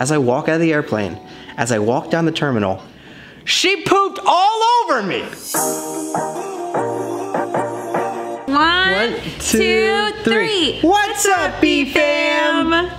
as I walk out of the airplane, as I walk down the terminal, she pooped all over me. One, two, three. What's up, B-Fam?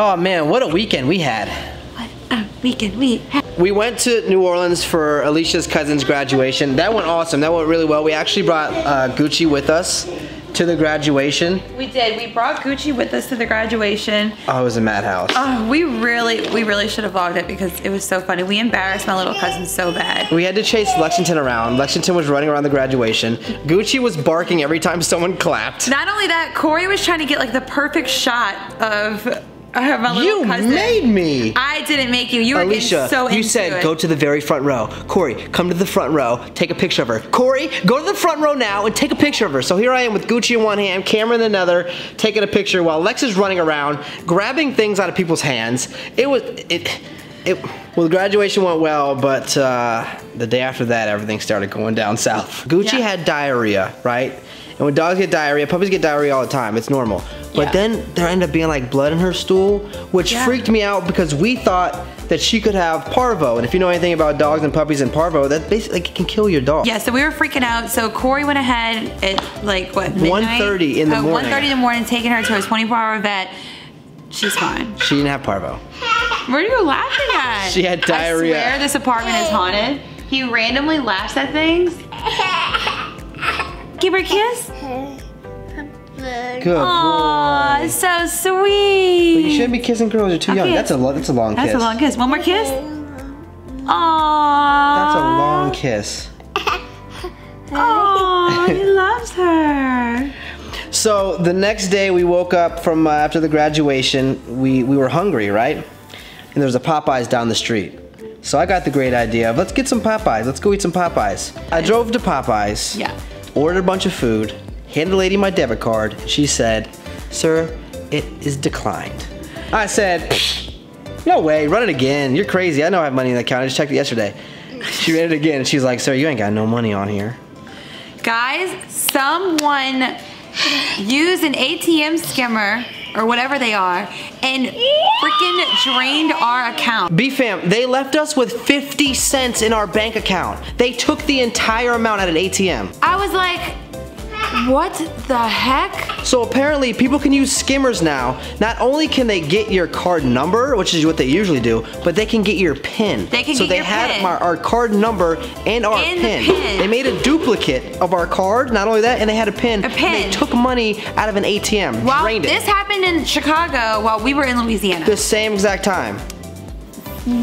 Oh man, what a weekend we had. What a weekend we had. We went to New Orleans for Alicia's cousin's graduation. That went awesome, that went really well. We actually brought Gucci with us to the graduation. We did, we brought Gucci with us to the graduation. Oh, it was a madhouse. Oh, we really should have vlogged it because it was so funny. We embarrassed my little cousin so bad. We had to chase Lexington around. Lexington was running around the graduation. Gucci was barking every time someone clapped. Not only that, Corey was trying to get like the perfect shot of my little cousin. You made me. I didn't make you. You were Alicia, getting so into it. You said go to the very front row. Corey, come to the front row, take a picture of her. Corey, go to the front row now and take a picture of her. So here I am with Gucci in one hand, Cameron in the other, taking a picture while Lex is running around, grabbing things out of people's hands. Well, the graduation went well, but the day after that, everything started going down south. Gucci had diarrhea, right? And when dogs get diarrhea, puppies get diarrhea all the time. It's normal. But then there ended up being like blood in her stool, which freaked me out because we thought that she could have Parvo. And if you know anything about dogs and puppies and Parvo, that basically can kill your dog. Yeah, so we were freaking out. So Corey went ahead at like, what, midnight? 1:30 in the morning. 1:30 in the morning, taking her to a 24-hour vet. She's fine. She didn't have Parvo. What are you laughing at? She had diarrhea. I swear this apartment is haunted. He randomly laughs at things. Give her a kiss. Good. Aw, so sweet. But you shouldn't be kissing girls. You're too young. That's a long kiss. That's a long kiss. One more kiss. Aw. That's a long kiss. Aw, he loves her. So the next day we woke up from after the graduation. We were hungry, right? And there was a Popeyes down the street. So I got the great idea of let's get some Popeyes. Let's go eat some Popeyes. I drove to Popeyes. Yeah. Ordered a bunch of food, handed the lady my debit card. She said, "Sir, it is declined." I said, "No way, run it again. You're crazy. I know I have money in the account. I just checked it yesterday." She ran it again and she's like, "Sir, you ain't got no money on here." Guys, someone used an ATM skimmer or whatever they are and freaking drained our account. B-Fam, they left us with 50 cents in our bank account. They took the entire amount at an ATM. I was like, what the heck? So apparently people can use skimmers now. Not only can they get your card number, which is what they usually do, but they can get your PIN. They can get your PIN. Our card number and our PIN. They made a duplicate of our card, not only that, and they had a PIN. A PIN. They took money out of an ATM, drained it. This happened in Chicago while we were in Louisiana. The same exact time.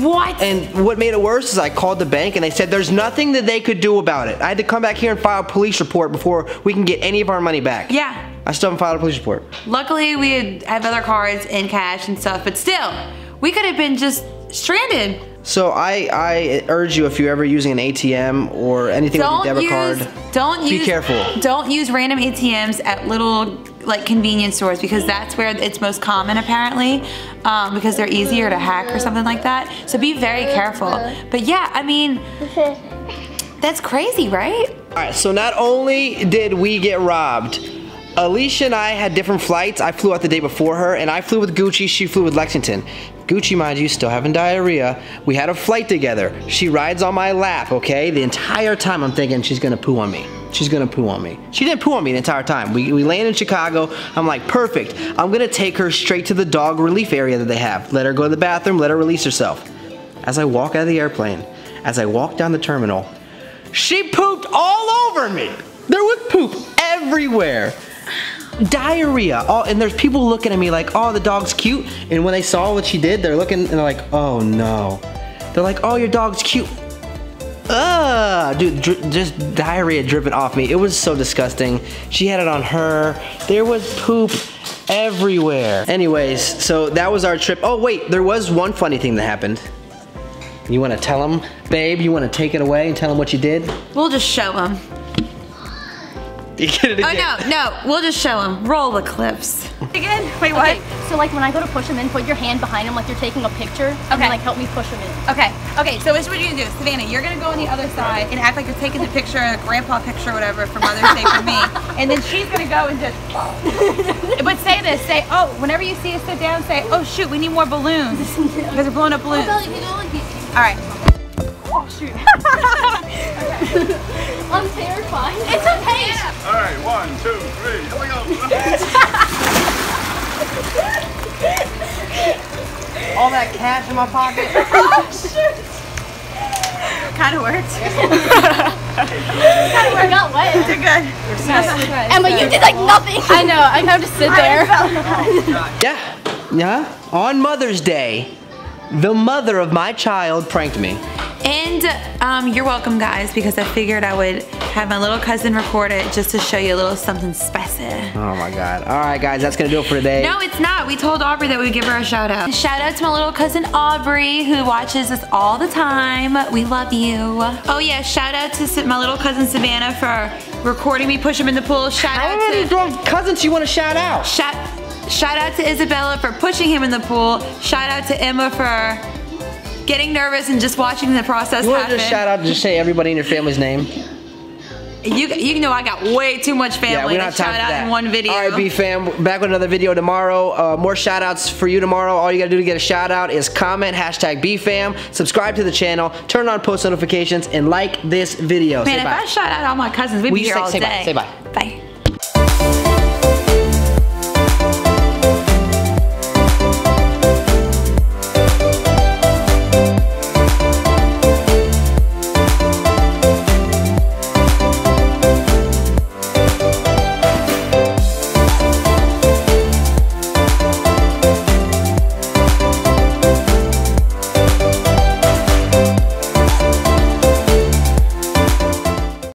What? And what made it worse is I called the bank and they said there's nothing that they could do about it. I had to come back here and file a police report before we can get any of our money back. Yeah. I still haven't filed a police report. Luckily, we have other cards and cash and stuff, but still, we could have been just stranded. So I urge you, if you're ever using an ATM or anything with a debit card, be careful. Don't use random ATMs at little like convenience stores because that's where it's most common apparently, because they're easier to hack or something like that. So be very careful. But yeah, I mean, that's crazy, right? All right, so not only did we get robbed, Alicia and I had different flights. I flew out the day before her, and I flew with Gucci, she flew with Lexington. Gucci, mind you, still having diarrhea. We had a flight together. She rides on my lap, okay? The entire time I'm thinking she's gonna poo on me. She's gonna poo on me. She didn't poo on me the entire time. We land in Chicago, I'm like, perfect. I'm gonna take her straight to the dog relief area that they have. Let her go to the bathroom, let her release herself. As I walk out of the airplane, as I walk down the terminal, she pooped all over me. There was poop everywhere. Diarrhea. Oh, and there's people looking at me like, oh, the dog's cute. And when they saw what she did, they're looking and they're like, oh no. They're like, oh, your dog's cute. Ugh, dude, just diarrhea dripping off me. It was so disgusting. She had it on her. There was poop everywhere. Anyways, so that was our trip. Oh wait, there was one funny thing that happened. You wanna tell them? Babe, you wanna take it away and tell them what you did? We'll just show them. You get it again. Oh no, no, we'll just show them. Roll the clips. again? Wait, what? Okay. So like when I go to push them in, put your hand behind them like you're taking a picture. Okay. And then, like, help me push them in. Okay. Okay, so what are you going to do? Savannah, you're going to go on the other side and act like you're taking the picture, a grandpa picture, whatever, for Mother's Day for me. And then she's going to go and just... But say this. Say, oh, whenever you see us sit down, say, oh, shoot, we need more balloons. Because we're blowing up balloons. All right. Oh, shoot. Okay. I'm terrified. It's okay. Yeah. All right, 1, 2, 3, here we go. All that cash in my pocket. Oh, shoot. Kind of worked. Kind of worked. Got wet. You're good. You're nice. Emma, you did like nothing. I know. I know to sit there. Yeah. Yeah. On Mother's Day, the mother of my child pranked me. And you're welcome, guys, because I figured I would have my little cousin record it just to show you a little something spicy. Oh my God. All right, guys, that's gonna do it for today. No, it's not. We told Aubrey that we'd give her a shout out. Shout out to my little cousin Aubrey, who watches us all the time. We love you. Oh yeah, shout out to my little cousin Savannah for recording me push him in the pool. Shout out to— How many cousins you wanna shout out? Shout out to Isabella for pushing him in the pool. Shout out to Emma for getting nervous and just watching the process happen. You want to just shout out, just say everybody in your family's name? You know I got way too much family to shout out in one video. All right, B fam, back with another video tomorrow. More shout outs for you tomorrow. All you gotta do to get a shout out is comment, hashtag B fam, subscribe to the channel, turn on post notifications, and like this video. Man, if I shout out all my cousins, we'd be here all day. Say bye. Bye.